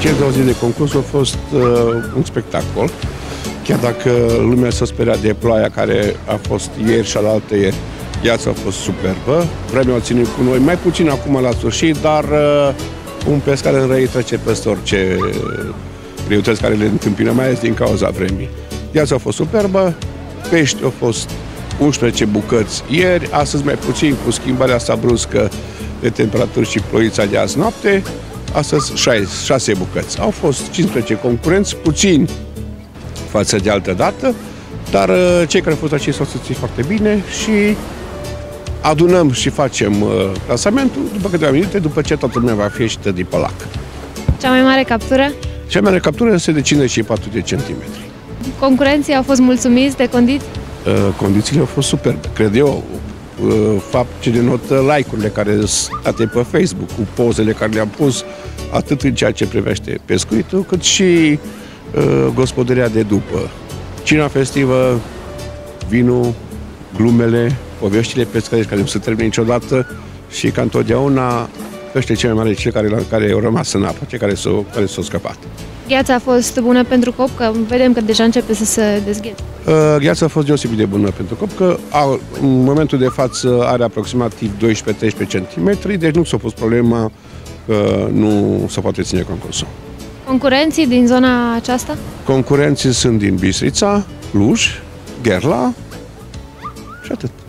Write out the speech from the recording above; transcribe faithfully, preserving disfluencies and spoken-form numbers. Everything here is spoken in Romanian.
Cei două zile de concurs au fost uh, un spectacol, chiar dacă lumea s-a speriat de ploaia care a fost ieri și alaltă ieri. Viața a fost superbă, vremea a ținut cu noi, mai puțin acum la sfârșit, dar uh, un pescar în răi trece peste orice greutăți care le întâmpină, mai ales din cauza vremii. Viața a fost superbă, pești au fost unsprezece bucăți ieri, astăzi mai puțin cu schimbarea asta bruscă de temperaturi și ploița de azi noapte, astăzi șase bucăți. Au fost cincisprezece concurenți, puțini față de altă dată, dar uh, cei care au fost aici s-au susținut foarte bine și adunăm și facem uh, clasamentul după câteva minute, după ce toată lumea va fi ieșită din pălac. Cea mai mare captură? Cea mai mare captură este de cincizeci și patru de centimetri. Concurenții au fost mulțumiți de condiții? Uh, condițiile au fost superbe, cred eu. Uh, fapt ce denotă like-urile care sunt date pe Facebook, cu pozele care le-am pus, atât în ceea ce privește pescuitul, cât și uh, gospodăria de după. Cina festivă, vinul, glumele, poveștile pescărești care nu se termină niciodată și, ca întotdeauna, pește cei mai mari, cei care, care au rămas în apă, cei care s-au care s-au scăpat. Gheața a fost bună pentru copcă? Vedem că deja începe să se dezghețe. Gheața a fost deosebit de bună pentru copcă. În momentul de față are aproximativ doisprezece treisprezece centimetri, deci nu s-a pus problema că nu se poate ține concursul. Concurenții din zona aceasta? Concurenții sunt din Bistrița, Luj, Gherla și atât.